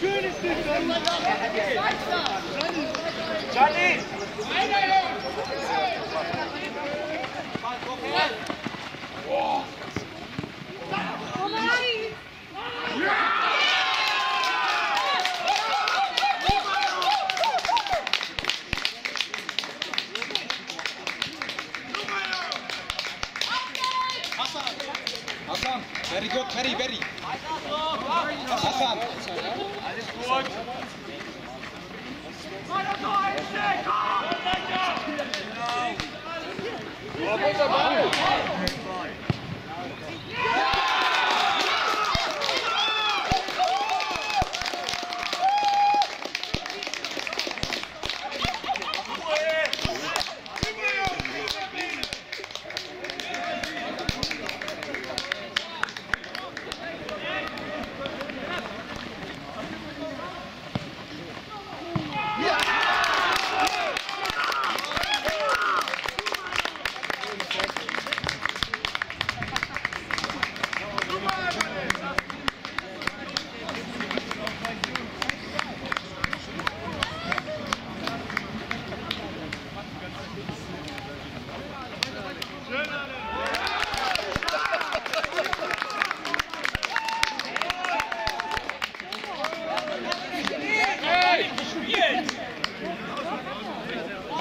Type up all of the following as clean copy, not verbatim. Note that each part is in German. Schönes Ding, Johnny! Hassan, very good, very. Hassan. Alles gut.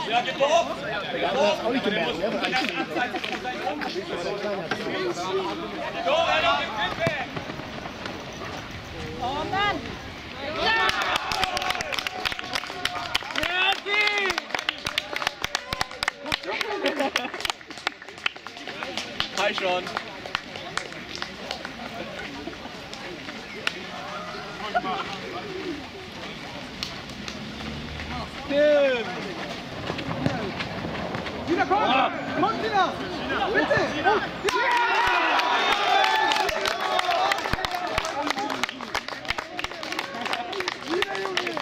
Ja, geht doch auf! Ja, das ist auch nicht gemerkt. Ja, aber das ist oh Mann! Ja! Hi schon! Stimmt! Wieder komm! Komm, Sina! Bitte! Wieder, Junge!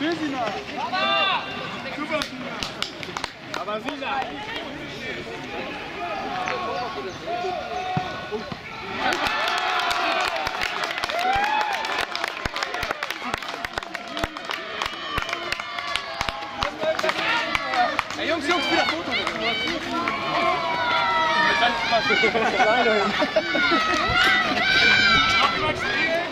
Schön, Sina! Super, Sina! Aber Sina! Hey Jungs, wieder Foto! Nein, nein!